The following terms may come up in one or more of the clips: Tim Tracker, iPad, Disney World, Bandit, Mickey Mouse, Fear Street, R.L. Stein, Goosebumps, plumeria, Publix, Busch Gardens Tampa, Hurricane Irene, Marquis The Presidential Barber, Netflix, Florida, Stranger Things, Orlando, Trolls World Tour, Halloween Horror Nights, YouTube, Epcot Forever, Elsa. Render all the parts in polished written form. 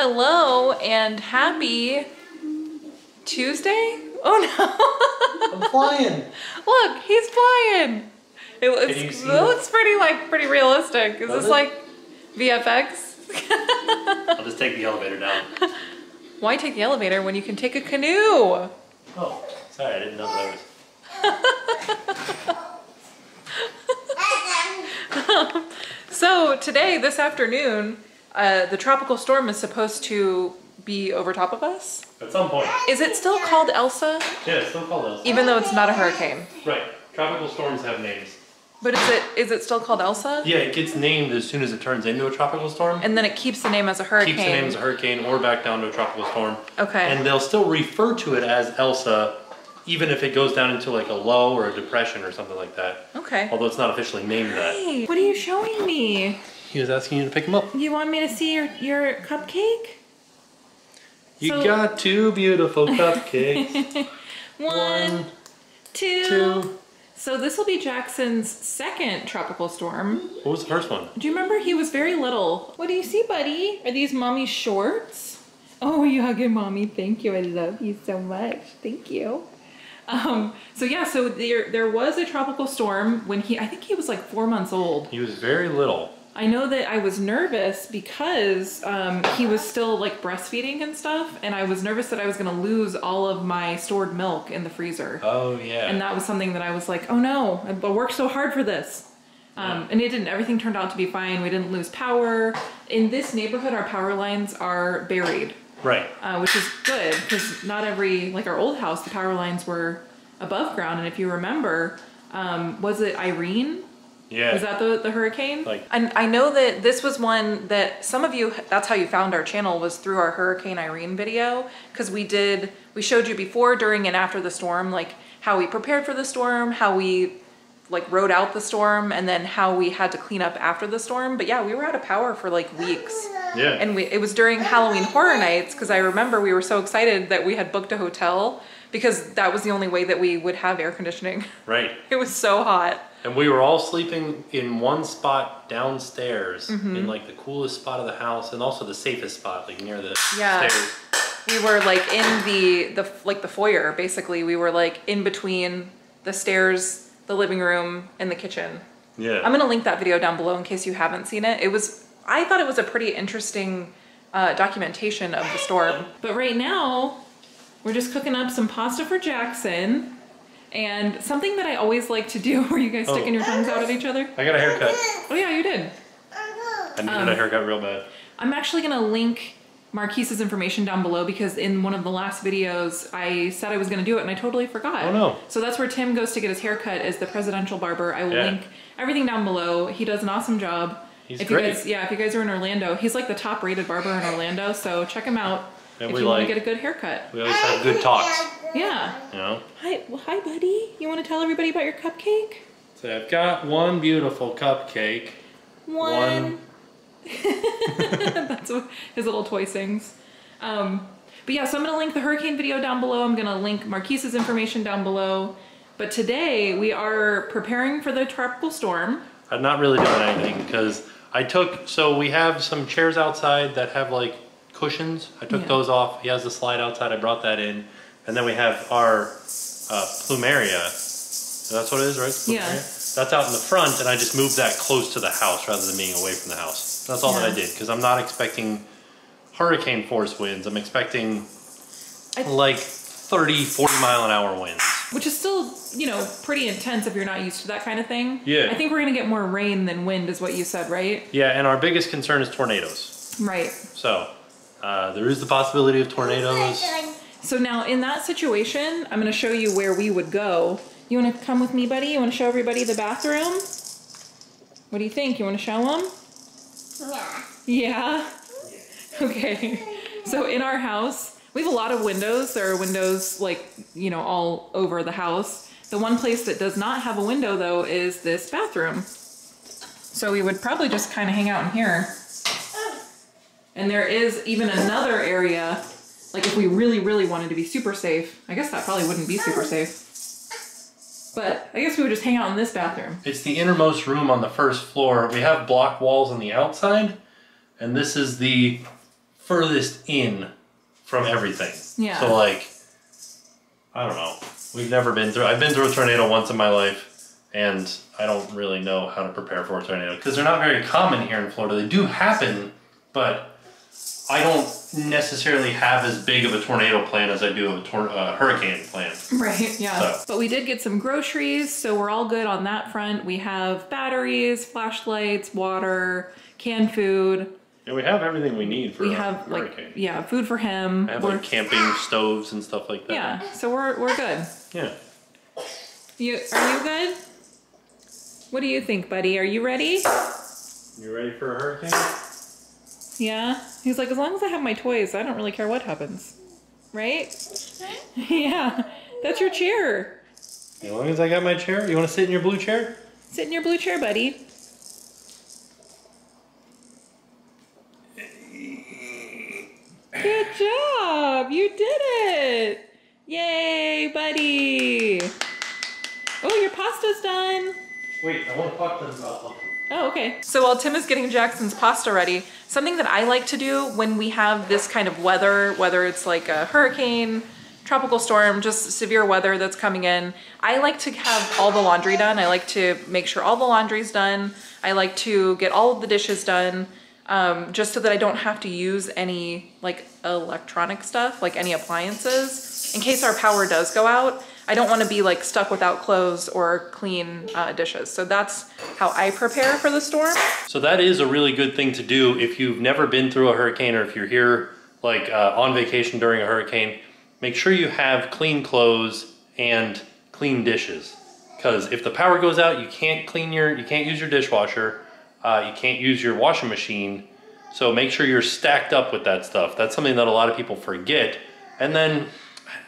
Hello and happy Tuesday? Oh no. I'm flying. Look, he's flying. It looks pretty realistic. Is this like VFX? I'll just take the elevator down. Why take the elevator when you can take a canoe? Oh, sorry, I didn't know that was. So today, this afternoon, the tropical storm is supposed to be over top of us? At some point. Is it still called Elsa? Yeah, it's still called Elsa. Even though it's not a hurricane? Right. Tropical storms have names. But is it still called Elsa? Yeah, it gets named as soon as it turns into a tropical storm. And then it keeps the name as a hurricane. Keeps the name as a hurricane or back down to a tropical storm. Okay. And they'll still refer to it as Elsa, even if it goes down into like a low or a depression or something like that. Okay. Although it's not officially named that. What are you showing me? He was asking you to pick him up. You want me to see your cupcake? You got two beautiful cupcakes. One, two. So this will be Jackson's second tropical storm. What was the first one? Do you remember? He was very little. What do you see, buddy? Are these mommy's shorts? Oh, you hugging mommy. Thank you. I love you so much. Thank you. So yeah, so there was a tropical storm when I think he was like 4 months old. He was very little. I know that I was nervous because he was still like breastfeeding and stuff, and I was nervous that I was going to lose all of my stored milk in the freezer. Oh yeah. And that was something that I was like, oh no, I worked so hard for this. Yeah. And it didn't, everything turned out to be fine. We didn't lose power. In this neighborhood, our power lines are buried. Right. Which is good, because not every, like our old house, the power lines were above ground. And if you remember, was it Irene? Yeah. Was that the hurricane? Like, and I know that this was one that some of you, that's how you found our channel, was through our Hurricane Irene video. Because we showed you before, during, and after the storm, like how we prepared for the storm, how we like rode out the storm, and then how we had to clean up after the storm. But yeah, we were out of power for like weeks. Yeah. And it was during Halloween Horror Nights, because I remember we were so excited that we had booked a hotel, because that was the only way that we would have air conditioning. Right. It was so hot. And we were all sleeping in one spot downstairs, in like the coolest spot of the house, and also the safest spot, like near the stairs. We were like in the foyer, basically. We were like in between the stairs, the living room, and the kitchen. Yeah. I'm gonna link that video down below in case you haven't seen it. It was, I thought it was a pretty interesting documentation of the storm. But right now, we're just cooking up some pasta for Jackson. And something that I always like to do, were you guys sticking your tongues out at each other? I got a haircut. Oh yeah, you did. I needed a haircut real bad. I'm actually gonna link Marquise's information down below, because in one of the last videos, I said I was gonna do it and I totally forgot. Oh no. So that's where Tim goes to get his haircut, is the Presidential Barber. I will link everything down below. He does an awesome job. He's great. If you guys are in Orlando, he's like the top rated barber in Orlando, so check him out. And if you want to get a good haircut. We always have good talks. Yeah. You know? Hi, buddy. You want to tell everybody about your cupcake? So I've got one beautiful cupcake. One. That's what his little toy sings. But yeah, so I'm going to link the hurricane video down below. I'm going to link Marquise's information down below. But today we are preparing for the tropical storm. I'm not really doing anything, because so we have some chairs outside that have like cushions. I took those off. He has the slide outside. I brought that in. And then we have our plumeria. So that's what it is, right? Plumeria? Yeah. That's out in the front, and I just moved that close to the house rather than being away from the house. That's all that I did, because I'm not expecting hurricane force winds. I'm expecting like 30, 40 mile an hour winds. Which is still, you know, pretty intense if you're not used to that kind of thing. Yeah. I think we're going to get more rain than wind is what you said, right? Yeah, and our biggest concern is tornadoes. Right. So there is the possibility of tornadoes. So now in that situation, I'm going to show you where we would go. You want to come with me, buddy? You want to show everybody the bathroom? What do you think? You want to show them? Yeah. Yeah? Okay. So in our house, we have a lot of windows. There are windows like, you know, all over the house. The one place that does not have a window, though, is this bathroom. So we would probably just kind of hang out in here. And there is even another area. Like if we really, really wanted to be super safe, I guess that probably wouldn't be super safe. But I guess we would just hang out in this bathroom. It's the innermost room on the first floor. We have block walls on the outside, and this is the furthest in from everything. Yeah. So, like, I don't know. We've never been through... I've been through a tornado once in my life, and I don't really know how to prepare for a tornado, because they're not very common here in Florida. They do happen, but I don't necessarily have as big of a tornado plan as I do of a hurricane plan. Right, yeah. So. But we did get some groceries, so we're all good on that front. We have batteries, flashlights, water, canned food. Yeah, we have everything we need for hurricane. Like, yeah, food for him. I have like camping stoves and stuff like that. Yeah, so we're good. Yeah. Are you good? What do you think, buddy? Are you ready? You ready for a hurricane? Yeah, he's like, as long as I have my toys, I don't really care what happens, right? Yeah, that's your chair. As long as I got my chair. You want to sit in your blue chair? Sit in your blue chair, buddy. Good job, you did it. Yay, buddy. Oh, your pasta's done. Wait, I want to talk to them about something. Oh, okay. So while Tim is getting Jackson's pasta ready, something that I like to do when we have this kind of weather, whether it's like a hurricane, tropical storm, just severe weather that's coming in, I like to have all the laundry done. I like to make sure all the laundry's done. I like to get all of the dishes done, just so that I don't have to use any like electronic stuff, like any appliances, in case our power does go out. I don't want to be like stuck without clothes or clean dishes. So that's how I prepare for the storm. So that is a really good thing to do if you've never been through a hurricane, or if you're here like on vacation during a hurricane. Make sure you have clean clothes and clean dishes, because if the power goes out, you can't you can't use your dishwasher, you can't use your washing machine. So make sure you're stacked up with that stuff. That's something that a lot of people forget. And then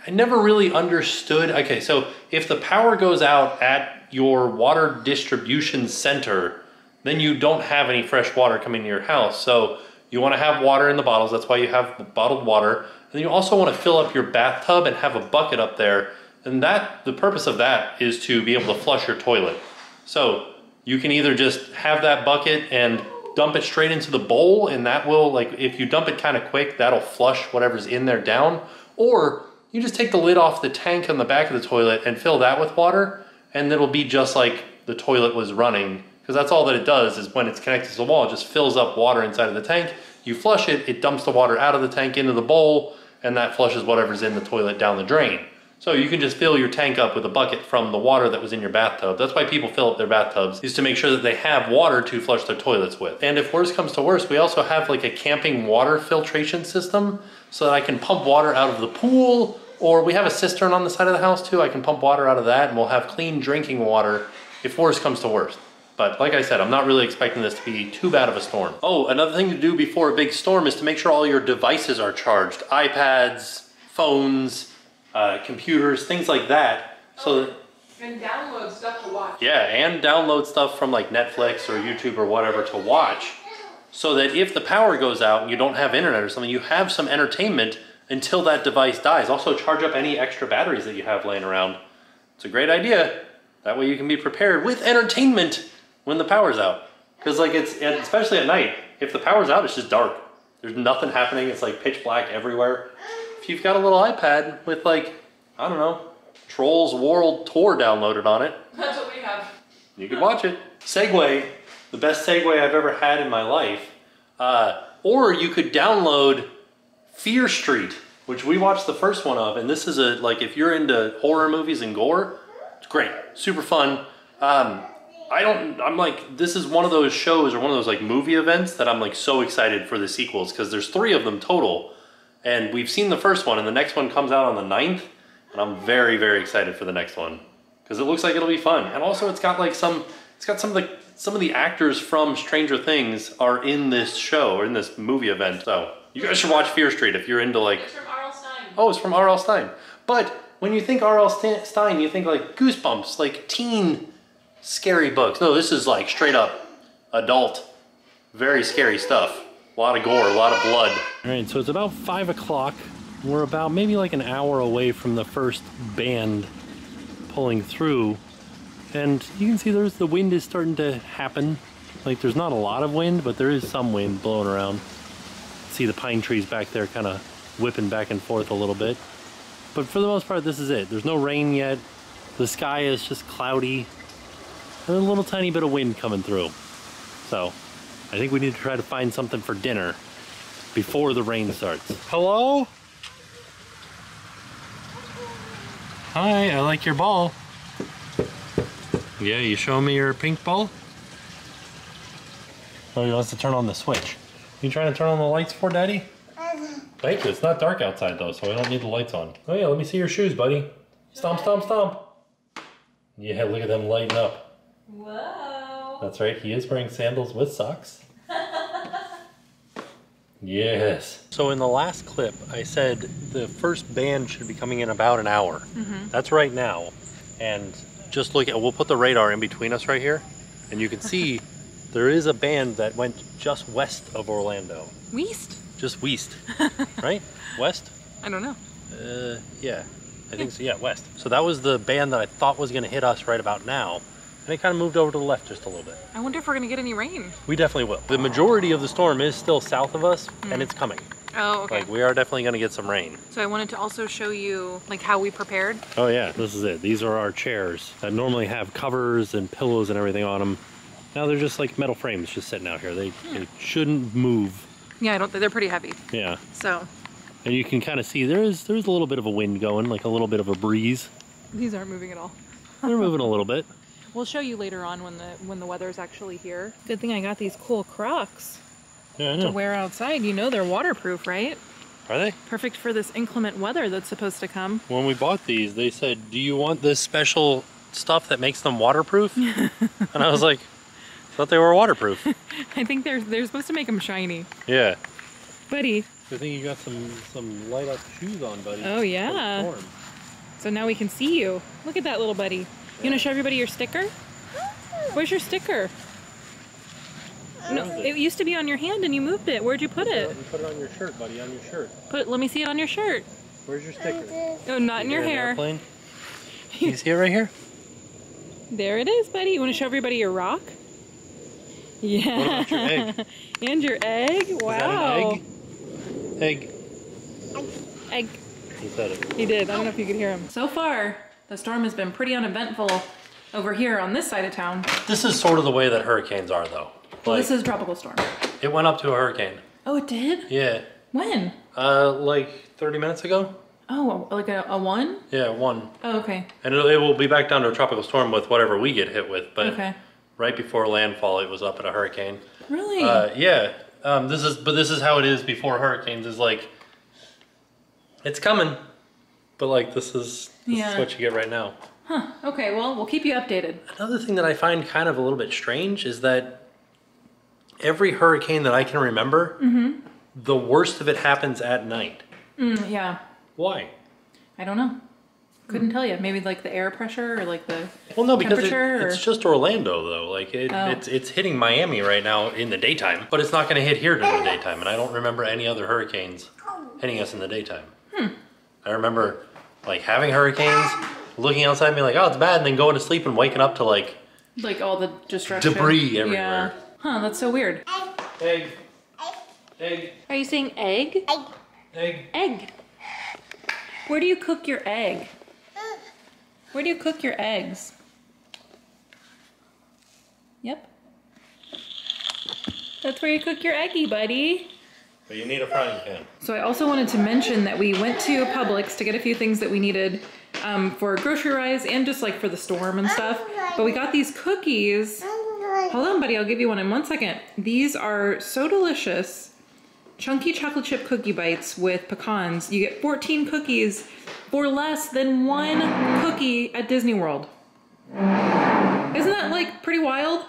I never really understood. Okay, so if the power goes out at your water distribution center, then you don't have any fresh water coming to your house. So you want to have water in the bottles. That's why you have bottled water. And then you also want to fill up your bathtub and have a bucket up there. And that, the purpose of that is to be able to flush your toilet. So you can either just have that bucket and dump it straight into the bowl, and that will, like, if you dump it kind of quick, that'll flush whatever's in there down. Or you just take the lid off the tank on the back of the toilet and fill that with water, and it'll be just like the toilet was running, because that's all that it does is when it's connected to the wall, it just fills up water inside of the tank. You flush it, it dumps the water out of the tank into the bowl, and that flushes whatever's in the toilet down the drain. So you can just fill your tank up with a bucket from the water that was in your bathtub. That's why people fill up their bathtubs, is to make sure that they have water to flush their toilets with. And if worse comes to worse, we also have like a camping water filtration system, so that I can pump water out of the pool, or we have a cistern on the side of the house too. I can pump water out of that, and we'll have clean drinking water if worse comes to worse. But like I said, I'm not really expecting this to be too bad of a storm. Oh, another thing to do before a big storm is to make sure all your devices are charged. iPads, phones, computers, things like that. So that, and download stuff to watch. Yeah, and download stuff from like Netflix or YouTube or whatever to watch, so that if the power goes out and you don't have internet or something, you have some entertainment until that device dies. Also charge up any extra batteries that you have laying around. It's a great idea. That way you can be prepared with entertainment when the power's out. Because like it's, especially at night, if the power's out, it's just dark. There's nothing happening. It's like pitch black everywhere. If you've got a little iPad with, like, I don't know, Trolls World Tour downloaded on it. That's what we have. You can watch it. Segway, the best Segway I've ever had in my life. Or you could download Fear Street, which we watched the first one of. And this is a, like, if you're into horror movies and gore, it's great. Super fun. I'm like, this is one of those shows or one of those, like, movie events that I'm, like, so excited for the sequels, because there's 3 of them total. And we've seen the first one, and the next one comes out on the 9th, and I'm very, very excited for the next one, because it looks like it'll be fun. And also it's got like some of the actors from Stranger Things are in this show, or in this movie event. So you guys should watch Fear Street if you're into like... It's from R.L. Stein. Oh, it's from R.L. Stein. But when you think R.L. Stein, you think like Goosebumps, like teen scary books. No, this is like straight up adult, very scary stuff. A lot of gore, a lot of blood. All right, so it's about 5 o'clock. We're about maybe like an hour away from the first band pulling through. And you can see there's the wind is starting to happen. Like there's not a lot of wind, but there is some wind blowing around. It's see the pine trees back there kind of whipping back and forth a little bit. But for the most part, this is it. There's no rain yet. The sky is just cloudy. And a little tiny bit of wind coming through. So I think we need to try to find something for dinner before the rain starts. Hello? Hi, I like your ball. Yeah, you show me your pink ball? Oh, he wants to turn on the switch. You trying to turn on the lights for Daddy? Thank you. It's not dark outside though, so I don't need the lights on. Oh yeah, let me see your shoes, buddy. Stomp, stomp, stomp. Yeah, look at them lighting up. Whoa. That's right, he is wearing sandals with socks. Yes. So in the last clip, I said the first band should be coming in about an hour. Mm-hmm. That's right now. And just look at, we'll put the radar in between us right here. And you can see there is a band that went just west of Orlando. West? Just west, right? West? I don't know. Yeah. I think so, yeah, west. So that was the band that I thought was going to hit us right about now. And it kind of moved over to the left just a little bit. I wonder if we're going to get any rain. We definitely will. The majority of the storm is still south of us, and it's coming. Oh, okay. Like, we are definitely going to get some rain. So I wanted to also show you, like, how we prepared. Oh, yeah, this is it. These are our chairs that normally have covers and pillows and everything on them. Now they're just, like, metal frames just sitting out here. They shouldn't move. Yeah, I don't think they're pretty heavy. Yeah. So... And you can kind of see there's a little bit of a wind going, like a little bit of a breeze. These aren't moving at all. They're moving a little bit. We'll show you later on when the weather's actually here. Good thing I got these cool Crocs. Yeah, I know. To wear outside. You know they're waterproof, right? Are they? Perfect for this inclement weather that's supposed to come. When we bought these, they said, "Do you want this special stuff that makes them waterproof?" And I was like, I thought they were waterproof. I think they're supposed to make them shiny. Yeah. Buddy. I think you got some light up shoes on, buddy. Oh yeah. So now we can see you. Look at that little buddy. You want to show everybody your sticker? Where's your sticker? No, it used to be on your hand and you moved it. Where'd you put it? Put it on your shirt, buddy. On your shirt. Let me see it on your shirt. Where's your sticker? Oh, not in your hair. Can you see it right here? There it is, buddy. You want to show everybody your rock? Yeah. What about your egg? And your egg. Wow. Is that an egg? Egg. Egg. He said it. He did. I don't know if you could hear him. So far, the storm has been pretty uneventful over here on this side of town. This is sort of the way that hurricanes are, though. Like, well, this is a tropical storm. It went up to a hurricane. Oh, it did? Yeah. When? Like 30 minutes ago. Oh, like a one? Yeah, one. Oh, okay. And it will be back down to a tropical storm with whatever we get hit with, but right before landfall, it was up at a hurricane. Really? Yeah. This is how it is before hurricanes. Is like, it's coming, but like this is what you get right now. Huh. Okay. Well, we'll keep you updated. Another thing that I find kind of a little bit strange is that every hurricane that I can remember, the worst of it happens at night. Yeah. Why? I don't know. Couldn't tell you. Maybe like the air pressure or like the it's just Orlando though. Like it's hitting Miami right now in the daytime, but it's not going to hit here during the daytime. And I don't remember any other hurricanes hitting us in the daytime. I remember like having hurricanes, looking outside and being like, oh, it's bad, and then going to sleep and waking up to like all the destruction, debris everywhere. Yeah. Huh? That's so weird. Egg. Egg. Are you saying egg? Egg. Egg. Egg. Where do you cook your egg? Where do you cook your eggs? Yep. That's where you cook your eggy, buddy. But you need a frying pan. So I also wanted to mention that we went to Publix to get a few things that we needed for grocery wise and just like for the storm and stuff. But we got these cookies. Hold on, buddy. I'll give you one in 1 second. These are so delicious. Chunky chocolate chip cookie bites with pecans. You get 14 cookies for less than one cookie at Disney World. Isn't that like pretty wild?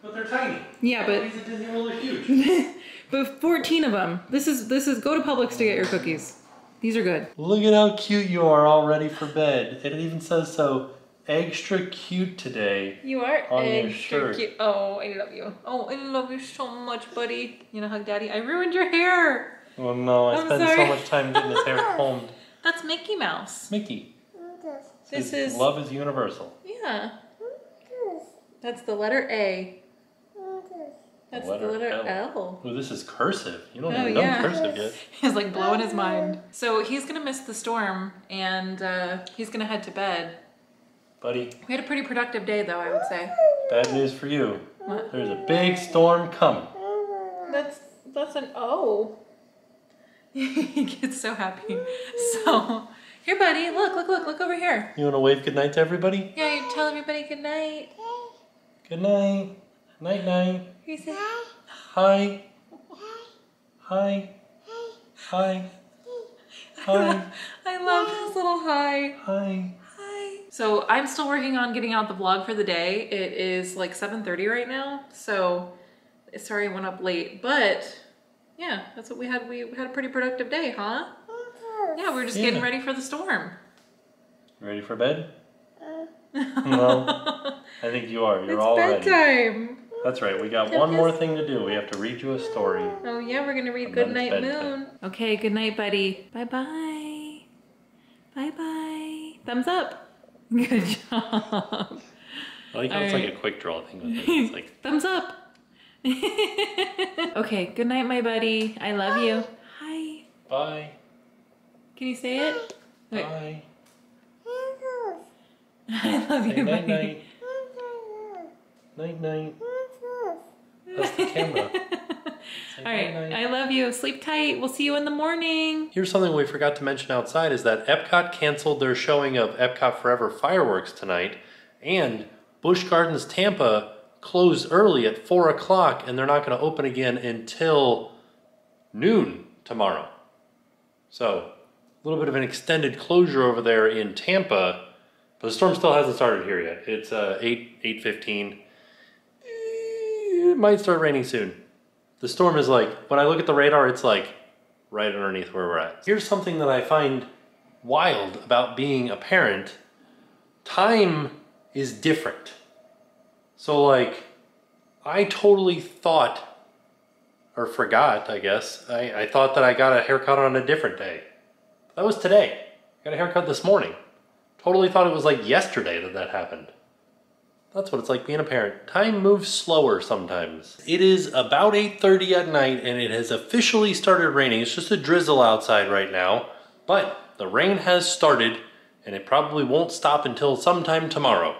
But they're tiny. Yeah, but cookies at Disney World are huge. But 14 of them. This is go to Publix to get your cookies. These are good. Look at how cute you are all ready for bed. It even says so. Extra cute today. You are on extra your shirt. Cute. Oh, I love you. Oh, I love you so much, buddy. You know, hug Daddy. I ruined your hair. Oh no, I spent so much time getting his hair combed. That's Mickey Mouse. Mickey. This is love is universal. Yeah. That's the letter A. That's the letter L. Oh, this is cursive. You don't even know cursive yet. He's like blowing his mind. So he's going to miss the storm and he's going to head to bed. Buddy. We had a pretty productive day though, I would say. Bad news for you. What? There's a big storm coming. That's an O. He gets so happy. So, here buddy, look over here. You want to wave goodnight to everybody? Yeah, you tell everybody goodnight. Goodnight. Night night. He said hi. Hi. Hi. Hi. I love this little hi. Hi. Hi. So I'm still working on getting out the vlog for the day. It is like 7:30 right now. So sorry I went up late, but yeah, that's what we had. We had a pretty productive day, huh? Yeah, we were just getting ready for the storm. Ready for bed? No. I think you are. You're all ready. It's bedtime. That's right, we got one more thing to do. We have to read you a story. Oh yeah, we're gonna read Goodnight Moon. Okay, good night, buddy. Bye-bye. Bye-bye. Thumbs up. Good job. I like how it's like a quick draw thing with it. It's like, thumbs up. Okay, good night, my buddy. I love you. Hi. Bye. Can you say it? Wait. Bye. I love you, buddy. Night-night. Night-night. That's the camera. All right, night. I love you. Sleep tight. We'll see you in the morning. Here's something we forgot to mention outside is that Epcot canceled their showing of Epcot Forever fireworks tonight, and Busch Gardens Tampa closed early at 4 o'clock, and they're not going to open again until noon tomorrow. So a little bit of an extended closure over there in Tampa, but the storm still hasn't started here yet. It's 8:15. It might start raining soon. The storm is like, when I look at the radar, it's like right underneath where we're at. Here's something that I find wild about being a parent. Time is different. So like, I totally thought, or forgot, I guess. I thought that I got a haircut on a different day. That was today. I got a haircut this morning. Totally thought it was like yesterday that that happened. That's what it's like being a parent. Time moves slower sometimes. It is about 8:30 at night and it has officially started raining. It's just a drizzle outside right now, but the rain has started and it probably won't stop until sometime tomorrow.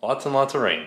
Lots and lots of rain.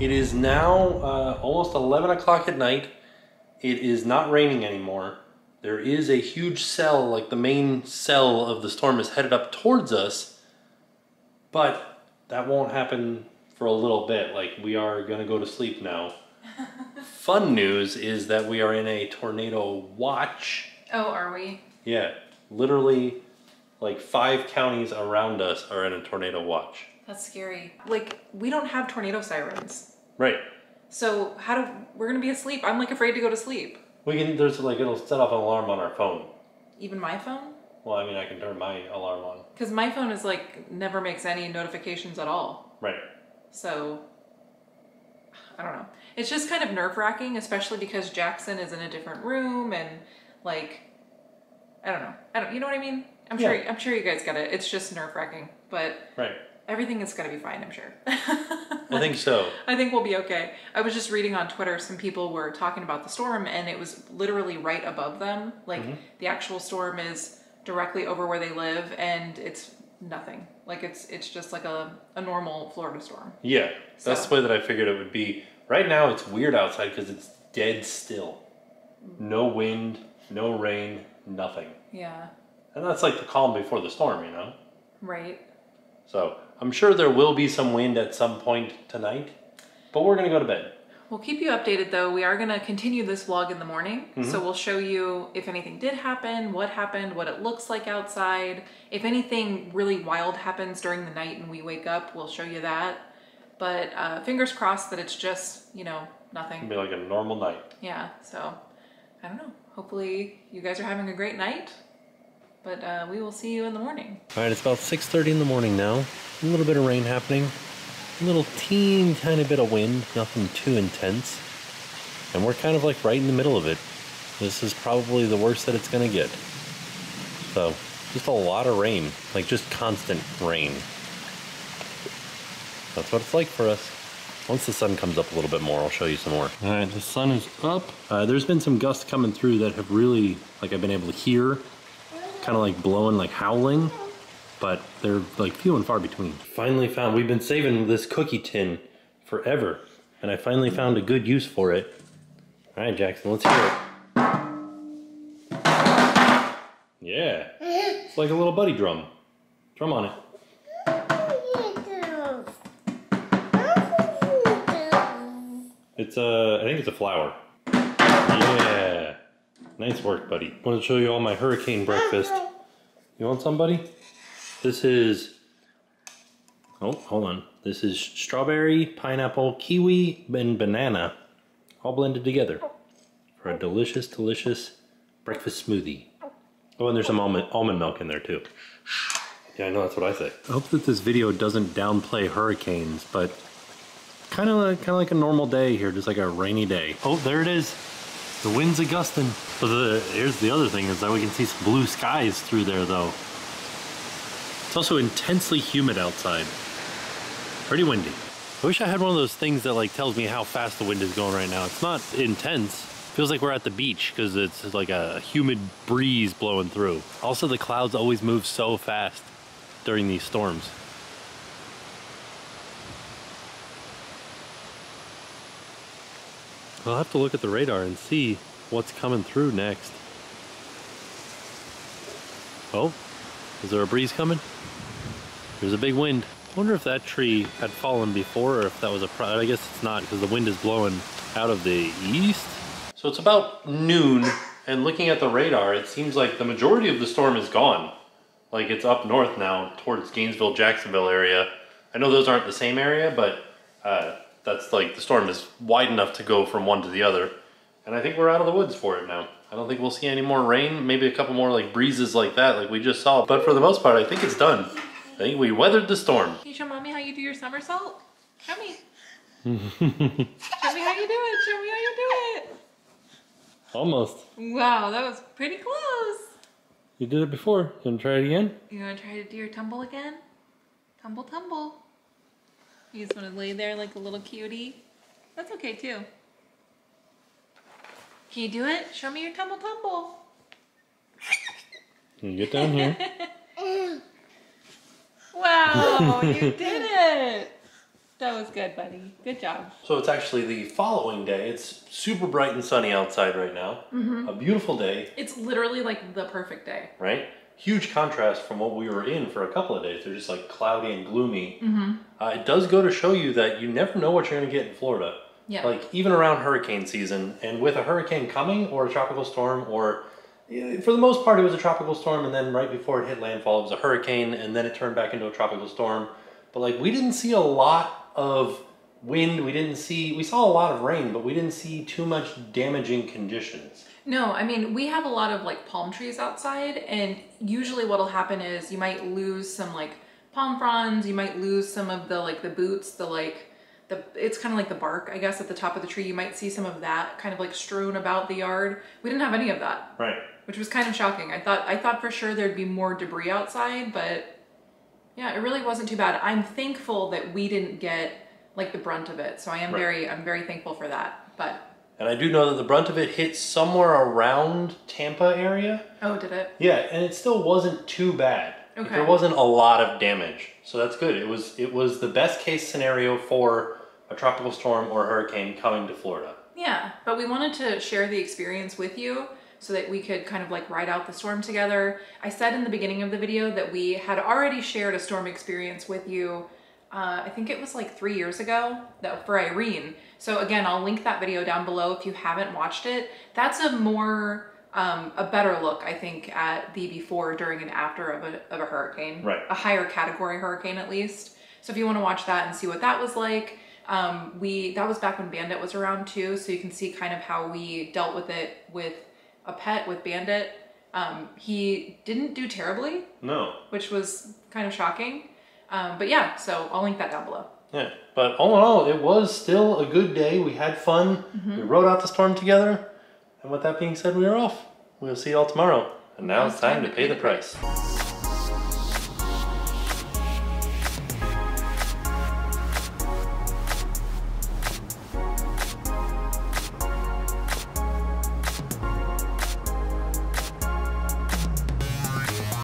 It is now almost 11 o'clock at night. It is not raining anymore. There is a huge cell, like the main cell of the storm is headed up towards us, but that won't happen for a little bit. Like, we are gonna go to sleep now. Fun news is that we are in a tornado watch. Oh, are we? Yeah, literally like 5 counties around us are in a tornado watch. That's scary. Like, we don't have tornado sirens. Right. So we're gonna be asleep. I'm like afraid to go to sleep. There's like, it'll set off an alarm on our phone. Even my phone? Well, I mean, I can turn my alarm on. Cause my phone is like, never makes any notifications at all. Right. So, I don't know. It's just kind of nerve wracking, especially because Jackson is in a different room and like, I don't know. You know what I mean? I'm sure you guys get it. It's just nerve wracking, but. Right. Everything is gonna be fine, I'm sure. I think so. I think we'll be okay. I was just reading on Twitter, some people were talking about the storm and it was literally right above them. Like the actual storm is directly over where they live and it's nothing. Like it's just like a normal Florida storm. Yeah, so that's the way that I figured it would be. Right now it's weird outside because it's dead still. No wind, no rain, nothing. Yeah. And that's like the calm before the storm, you know? Right. So I'm sure there will be some wind at some point tonight, but we're gonna go to bed. We'll keep you updated though. We are going to continue this vlog in the morning. Mm-hmm. So we'll show you if anything did happen, what it looks like outside. If anything really wild happens during the night and we wake up, we'll show you that. But fingers crossed that it's just, you know, nothing. It'll be like a normal night. Yeah. So I don't know. Hopefully you guys are having a great night, but we will see you in the morning. All right. It's about 6:30 in the morning now. A little bit of rain happening. A little teeny tiny bit of wind, nothing too intense, and we're kind of like right in the middle of it. This is probably the worst that it's gonna get. So just a lot of rain, like just constant rain. That's what it's like for us. Once the sun comes up a little bit more, I'll show you some more. All right, the sun is up. There's been some gusts coming through that have really, like, I've been able to hear, kind of like blowing, like howling. But they're like few and far between. Finally found, we've been saving this cookie tin forever, and I finally found a good use for it. All right, Jackson, let's hear it. Yeah, it's like a little buddy drum. Drum on it. It's a, I think it's a flower. Yeah, nice work, buddy. I want to show you all my hurricane breakfast. You want some, buddy? This is, oh, hold on. This is strawberry, pineapple, kiwi, and banana, all blended together for a delicious, delicious breakfast smoothie. Oh, and there's some almond milk in there too. Yeah, I know, that's what I say. I hope that this video doesn't downplay hurricanes, but kind of like a normal day here, just like a rainy day. Oh, there it is. The wind's a-gustin'. But here's the other thing is that we can see some blue skies through there though. It's also intensely humid outside. Pretty windy. I wish I had one of those things that like tells me how fast the wind is going right now. It's not intense. Feels like we're at the beach because it's like a humid breeze blowing through. Also, the clouds always move so fast during these storms. I'll have to look at the radar and see what's coming through next. Oh. Is there a breeze coming? There's a big wind. I wonder if that tree had fallen before or if that was a problem. I guess it's not because the wind is blowing out of the east. So it's about noon and looking at the radar, it seems like the majority of the storm is gone. Like it's up north now towards Gainesville, Jacksonville area. I know those aren't the same area, but that's like the storm is wide enough to go from one to the other. And I think we're out of the woods for it now. I don't think we'll see any more rain, maybe a couple more like breezes like that, like we just saw. But for the most part, I think it's done. I think we weathered the storm. Can you show mommy how you do your somersault? Show me. Show me how you do it, show me how you do it. Almost. Wow, that was pretty close. You did it before, you wanna try it again? You wanna try to do your tumble again? Tumble, tumble. You just wanna lay there like a little cutie? That's okay too. Can you do it? Show me your tumble tumble. Can you get down here? Wow, you did it. That was good, buddy. Good job. So it's actually the following day. It's super bright and sunny outside right now. Mm-hmm. A beautiful day. It's literally like the perfect day. Right? Huge contrast from what we were in for a couple of days. They're just like cloudy and gloomy. Mm-hmm. It does go to show you that you never know what you're going to get in Florida. Yeah. Like even around hurricane season, and with a hurricane coming or a tropical storm, or for the most part it was a tropical storm, and then right before it hit landfall it was a hurricane, and then it turned back into a tropical storm. But like we didn't see a lot of wind, we saw a lot of rain, but we didn't see too much damaging conditions. No, I mean, we have a lot of like palm trees outside, and usually what'll happen is you might lose some like palm fronds, you might lose some of the like the boots, the like it's kind of like the bark, I guess, at the top of the tree. You might see some of that kind of like strewn about the yard. We didn't have any of that. Right. Which was kind of shocking. I thought for sure there'd be more debris outside, but yeah, it really wasn't too bad. I'm thankful that we didn't get like the brunt of it. So I am I'm very thankful for that. But and I do know that the brunt of it hit somewhere around Tampa area. Oh, did it? Yeah, and it still wasn't too bad. Okay. There wasn't a lot of damage, so that's good. It was the best case scenario for a tropical storm or a hurricane coming to Florida. Yeah, but we wanted to share the experience with you so that we could kind of like ride out the storm together. I said in the beginning of the video that we had already shared a storm experience with you I think it was like 3 years ago, no, for Irene. So again, I'll link that video down below if you haven't watched it. That's a more, a better look, I think, at the before, during, and after of a hurricane. Right. A higher category hurricane, at least. So if you want to watch that and see what that was like, that was back when Bandit was around too. So you can see kind of how we dealt with it with a pet, with Bandit. He didn't do terribly. No. Which was kind of shocking. But yeah, so I'll link that down below. Yeah, but all in all, it was still a good day. We had fun. Mm-hmm. We rode out the storm together. And with that being said, we are off. We'll see you all tomorrow. And now it's time to pay the price.